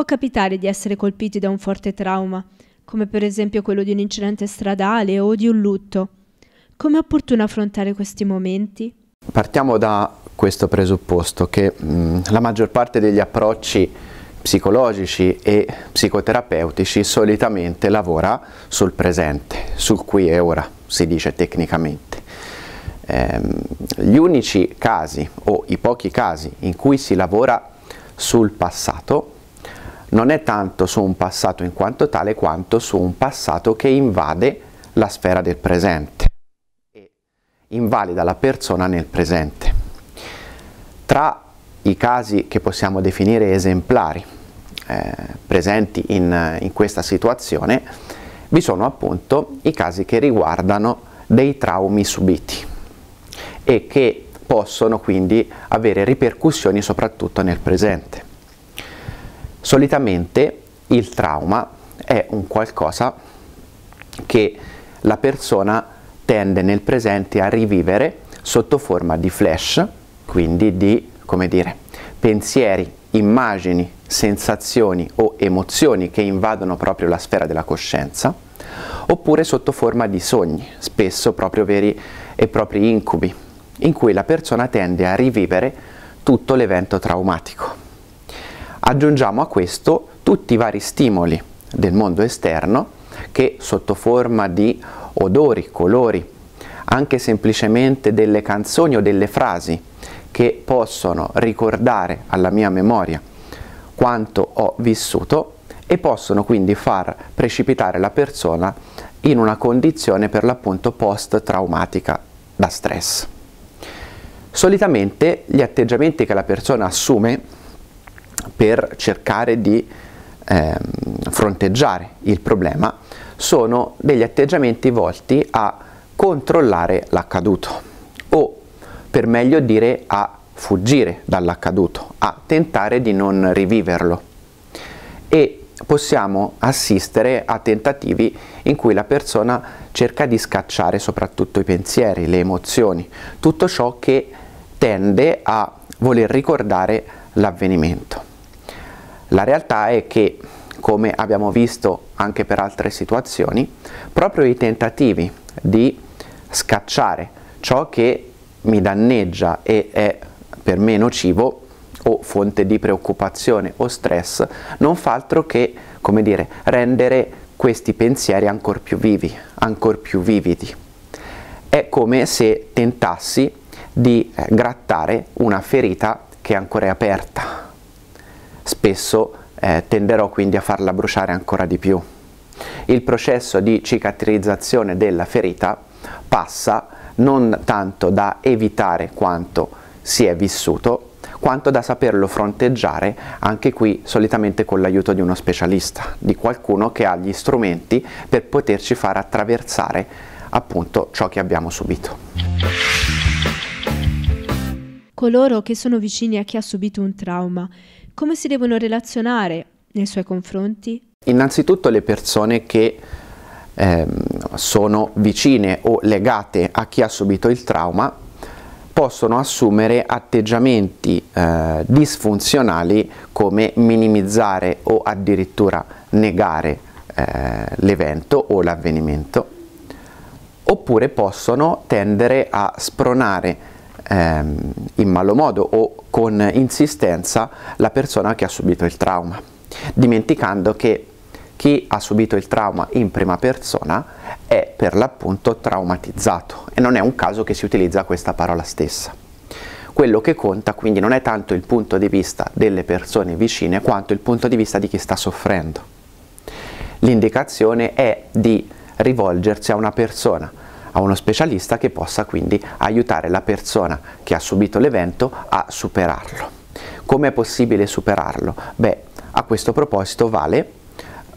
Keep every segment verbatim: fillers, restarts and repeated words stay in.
Può capitare di essere colpiti da un forte trauma, come per esempio quello di un incidente stradale o di un lutto. Come è opportuno affrontare questi momenti? Partiamo da questo presupposto, che mh, la maggior parte degli approcci psicologici e psicoterapeutici solitamente lavora sul presente, sul qui e ora, si dice tecnicamente. Ehm, gli unici casi o i pochi casi in cui si lavora sul passato non è tanto su un passato in quanto tale quanto su un passato che invade la sfera del presente e invalida la persona nel presente. Tra i casi che possiamo definire esemplari eh, presenti in, in questa situazione vi sono appunto i casi che riguardano dei traumi subiti e che possono quindi avere ripercussioni soprattutto nel presente. Solitamente il trauma è un qualcosa che la persona tende nel presente a rivivere sotto forma di flash, quindi di, come dire, pensieri, immagini, sensazioni o emozioni che invadono proprio la sfera della coscienza, oppure sotto forma di sogni, spesso proprio veri e propri incubi, in cui la persona tende a rivivere tutto l'evento traumatico. Aggiungiamo a questo tutti i vari stimoli del mondo esterno che sotto forma di odori, colori, anche semplicemente delle canzoni o delle frasi che possono ricordare alla mia memoria quanto ho vissuto e possono quindi far precipitare la persona in una condizione per l'appunto post-traumatica da stress. Solitamente gli atteggiamenti che la persona assume per cercare di eh, fronteggiare il problema sono degli atteggiamenti volti a controllare l'accaduto o, per meglio dire, a fuggire dall'accaduto, a tentare di non riviverlo, e possiamo assistere a tentativi in cui la persona cerca di scacciare soprattutto i pensieri, le emozioni, tutto ciò che tende a voler ricordare l'avvenimento. La realtà è che, come abbiamo visto anche per altre situazioni, proprio i tentativi di scacciare ciò che mi danneggia e è per me nocivo o fonte di preoccupazione o stress non fa altro che, come dire, rendere questi pensieri ancor più vivi, ancor più vividi. È come se tentassi di grattare una ferita che ancora è aperta. Spesso eh, tenderò quindi a farla bruciare ancora di più. Il processo di cicatrizzazione della ferita passa non tanto da evitare quanto si è vissuto, quanto da saperlo fronteggiare, anche qui solitamente con l'aiuto di uno specialista, di qualcuno che ha gli strumenti per poterci far attraversare appunto ciò che abbiamo subito. Coloro che sono vicini a chi ha subito un trauma, come si devono relazionare nei suoi confronti? Innanzitutto le persone che eh, sono vicine o legate a chi ha subito il trauma possono assumere atteggiamenti eh, disfunzionali come minimizzare o addirittura negare eh, l'evento o l'avvenimento, oppure possono tendere a spronare in malo modo o con insistenza la persona che ha subito il trauma, dimenticando che chi ha subito il trauma in prima persona è per l'appunto traumatizzato e non è un caso che si utilizza questa parola stessa. Quello che conta quindi non è tanto il punto di vista delle persone vicine quanto il punto di vista di chi sta soffrendo. L'indicazione è di rivolgersi a una persona, a uno specialista che possa quindi aiutare la persona che ha subito l'evento a superarlo. Come è possibile superarlo? Beh, a questo proposito vale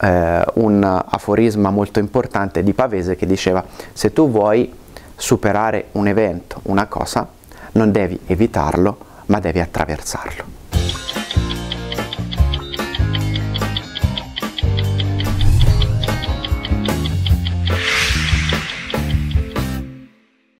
eh, un aforisma molto importante di Pavese che diceva: se tu vuoi superare un evento, una cosa, non devi evitarlo, ma devi attraversarlo.